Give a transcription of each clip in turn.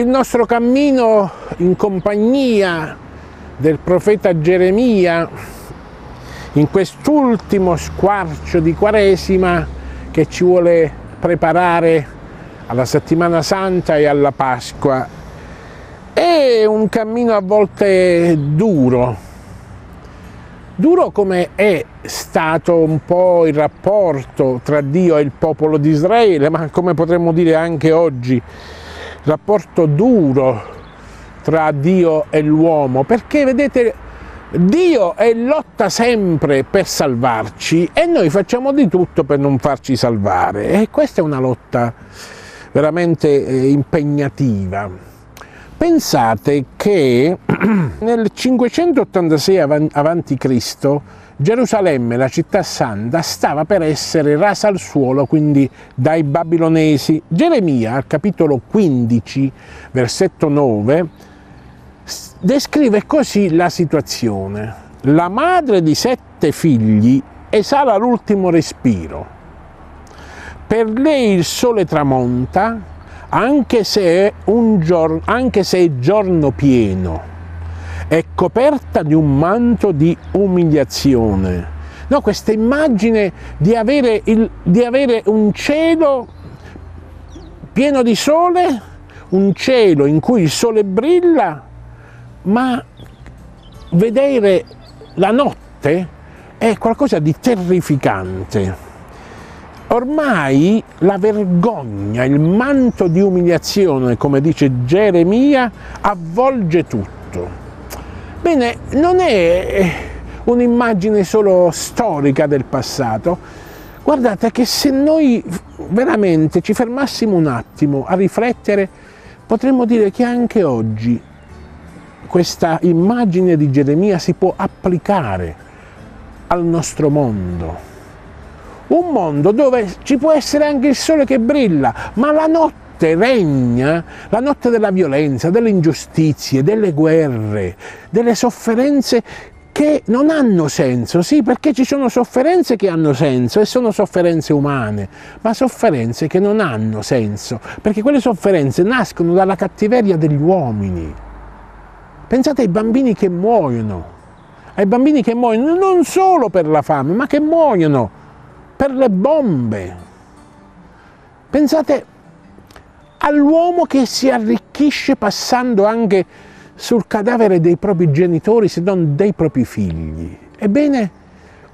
Il nostro cammino in compagnia del profeta Geremia in quest'ultimo squarcio di Quaresima che ci vuole preparare alla Settimana Santa e alla Pasqua. È un cammino a volte duro come è stato un po' il rapporto tra Dio e il popolo di Israele, ma come potremmo dire anche oggi, il rapporto duro tra Dio e l'uomo, perché vedete Dio è lotta sempre per salvarci e noi facciamo di tutto per non farci salvare, e questa è una lotta veramente impegnativa. Pensate che nel 586 a.C. Gerusalemme, la città santa, stava per essere rasa al suolo, quindi dai babilonesi. Geremia, al capitolo 15, versetto 9, descrive così la situazione. La madre di 7 figli esala l'ultimo respiro. Per lei il sole tramonta, anche se è giorno pieno, è coperta di un manto di umiliazione. No, questa immagine di avere un cielo pieno di sole, un cielo in cui il sole brilla, ma vedere la notte è qualcosa di terrificante. Ormai la vergogna, il manto di umiliazione, come dice Geremia, avvolge tutto. Bene, non è un'immagine solo storica del passato. Guardate che se noi veramente ci fermassimo un attimo a riflettere, potremmo dire che anche oggi questa immagine di Geremia si può applicare al nostro mondo. Un mondo dove ci può essere anche il sole che brilla, ma la notte regna, la notte della violenza, delle ingiustizie, delle guerre, delle sofferenze che non hanno senso. Sì, perché ci sono sofferenze che hanno senso e sono sofferenze umane, ma sofferenze che non hanno senso, perché quelle sofferenze nascono dalla cattiveria degli uomini. Pensate ai bambini che muoiono, non solo per la fame, ma che muoiono per le bombe. Pensate all'uomo che si arricchisce passando anche sul cadavere dei propri genitori, se non dei propri figli. Ebbene,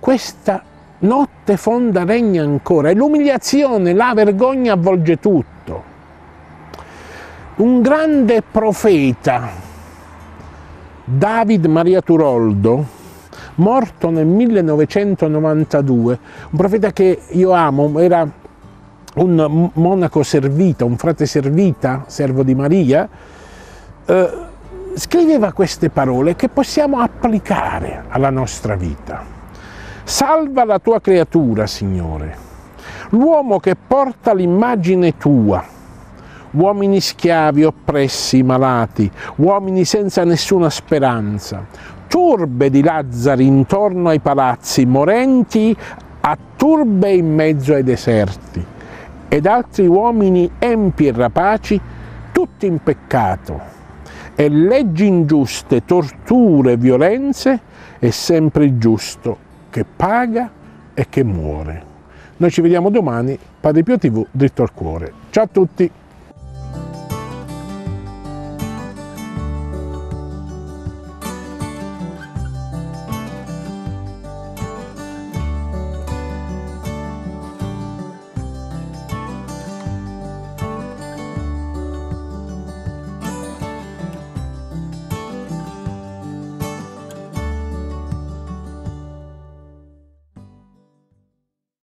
questa notte fonda regna ancora e l'umiliazione, la vergogna avvolge tutto. Un grande profeta, David Maria Turoldo, morto nel 1992, un profeta che io amo, era un monaco servita, un frate servita, servo di Maria, scriveva queste parole che possiamo applicare alla nostra vita. Salva la tua creatura, Signore, l'uomo che porta l'immagine tua, uomini schiavi, oppressi, malati, uomini senza nessuna speranza, turbe di Lazzari intorno ai palazzi, morenti a turbe in mezzo ai deserti, ed altri uomini empi e rapaci, tutti in peccato, e leggi ingiuste, torture, violenze, è sempre il giusto che paga e che muore. Noi ci vediamo domani, Padre Pio TV, Dritto al Cuore. Ciao a tutti!